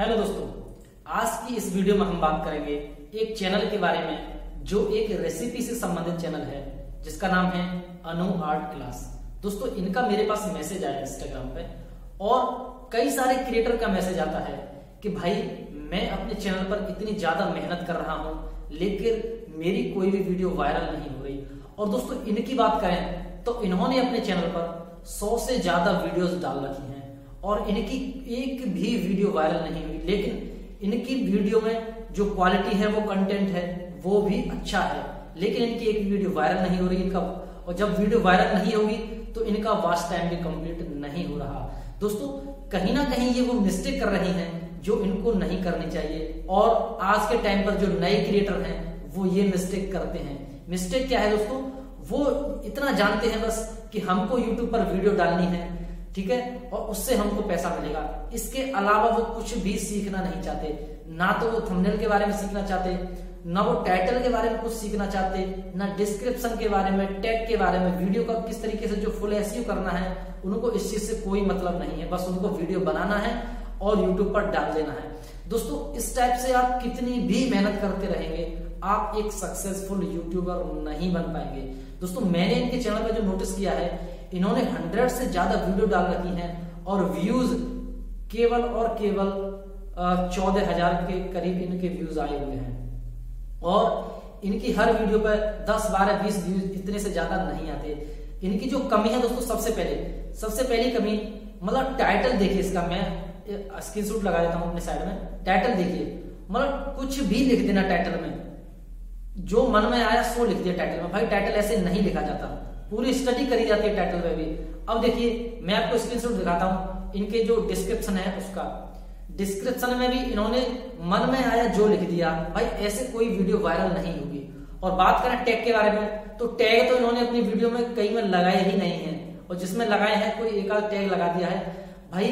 Hello दोस्तों, आज की इस वीडियो में हम बात करेंगे एक चैनल के बारे में जो एक रेसिपी से संबंधित चैनल है जिसका नाम है अनु आर्ट क्लास। दोस्तों, इनका मेरे पास मैसेज आया इंस्टाग्राम पे और कई सारे क्रिएटर का मैसेज आता है कि भाई मैं अपने चैनल पर इतनी ज्यादा मेहनत कर रहा हूँ लेकिन मेरी कोई भी वीडियो वायरल नहीं हो रही। और दोस्तों, इनकी बात करें तो इन्होंने अपने चैनल पर 100 से ज्यादा वीडियोज डाल रखी है और इनकी एक भी वीडियो वायरल नहीं हुई, लेकिन इनकी वीडियो में जो क्वालिटी है, वो कंटेंट है, वो भी अच्छा है, लेकिन इनकी एक वीडियो वायरल नहीं हो रही इनका। और जब वीडियो वायरल नहीं होगी तो इनका वॉच टाइम भी कंप्लीट नहीं हो रहा। दोस्तों, कहीं ना कहीं ये वो मिस्टेक कर रही हैं जो इनको नहीं करनी चाहिए, और आज के टाइम पर जो नए क्रिएटर हैं वो ये मिस्टेक करते हैं। मिस्टेक क्या है दोस्तों, वो इतना जानते हैं बस कि हमको यूट्यूब पर वीडियो डालनी है, ठीक है, और उससे हमको पैसा मिलेगा। इसके अलावा वो कुछ भी सीखना नहीं चाहते, ना तो वो थंबनेल के बारे में सीखना चाहते, ना वो टाइटल के बारे में कुछ सीखना चाहते, ना डिस्क्रिप्शन के बारे में, टैग के बारे में, वीडियो का किस तरीके से जो फुल एसईओ करना है, उनको इस चीज से कोई मतलब नहीं है। बस उनको वीडियो बनाना है और यूट्यूब पर डाल देना है। दोस्तों, इस टाइप से आप कितनी भी मेहनत करते रहेंगे, आप एक सक्सेसफुल यूट्यूबर नहीं बन पाएंगे। दोस्तों, मैंने इनके चैनल पर जो नोटिस किया है, इन्होंने 100 से ज्यादा वीडियो डाल रखी हैं और व्यूज केवल और केवल 14,000 के करीब इनके व्यूज आए हुए हैं, और इनकी हर वीडियो पर 10, 12, 20 व्यूज इतने से ज्यादा नहीं आते। इनकी जो कमी है दोस्तों, सबसे पहली कमी, मतलब टाइटल देखिए इसका, मैं स्क्रीनशॉट लगा देता हूं अपने साइड में। टाइटल देखिए, मतलब कुछ भी लिख देना टाइटल में, जो मन में आया सो लिख दिया टाइटल में। भाई, टाइटल ऐसे नहीं लिखा जाता, पूरी स्टडी करी जाती है टाइटल में भी। अब देखिए, मैं आपको स्क्रीनशॉट दिखाता हूं इनके जो डिस्क्रिप्शन है उसका। डिस्क्रिप्शन में भी इन्होंने मन में आया जो लिख दिया। भाई, ऐसे कोई वीडियो वायरल नहीं होगी। और बात करें टैग के बारे में, तो टैग तो इन्होंने अपनी वीडियो में कई में लगाए ही नहीं है, और जिसमें लगाए हैं कोई एक आध टैग लगा दिया है। भाई,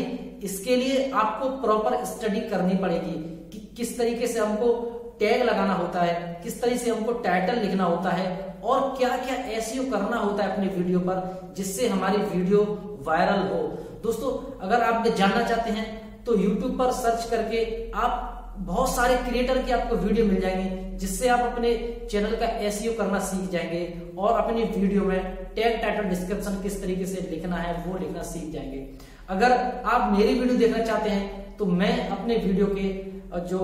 इसके लिए आपको प्रॉपर स्टडी करनी पड़ेगी कि किस तरीके से हमको टैग लगाना होता है, किस तरीके से हमको टाइटल लिखना होता है, और क्या क्या एसईओ करना होता है अपनी वीडियो पर जिससे हमारी वीडियो वायरल हो। दोस्तों, अगर आप जानना चाहते हैं तो YouTube पर सर्च करके आप बहुत सारे क्रिएटर की आपको वीडियो मिल जाएंगी, जिससे आप अपने चैनल का एसईओ करना सीख जाएंगे और अपनी वीडियो में टैग, टाइटल, डिस्क्रिप्शन किस तरीके से लिखना है वो लिखना सीख जाएंगे। अगर आप मेरी वीडियो देखना चाहते हैं तो मैं अपने वीडियो के जो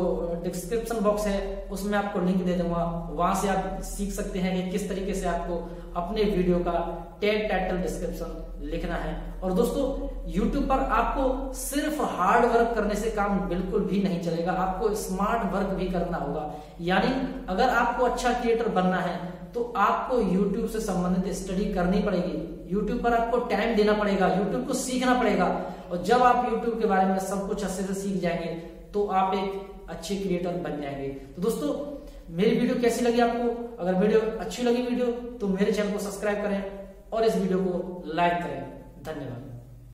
डिस्क्रिप्शन बॉक्स है उसमें आपको लिंक दे दूंगा, वहां से आप सीख सकते हैं कि किस तरीके से आपको अपने वीडियो का टैग, टाइटल, डिस्क्रिप्शन लिखना है। और दोस्तों, YouTube पर आपको सिर्फ हार्ड वर्क करने से काम बिल्कुल भी नहीं चलेगा, आपको स्मार्ट वर्क भी करना होगा। यानी अगर आपको अच्छा क्रिएटर बनना है तो आपको YouTube से संबंधित स्टडी करनी पड़ेगी, YouTube पर आपको टाइम देना पड़ेगा, YouTube को सीखना पड़ेगा, और जब आप YouTube के बारे में सब कुछ अच्छे से सीख जाएंगे तो आप एक अच्छे क्रिएटर बन जाएंगे। तो दोस्तों, मेरी वीडियो कैसी लगी आपको? अगर वीडियो अच्छी लगी तो मेरे चैनल को सब्सक्राइब करें और इस वीडियो को लाइक करें। धन्यवाद।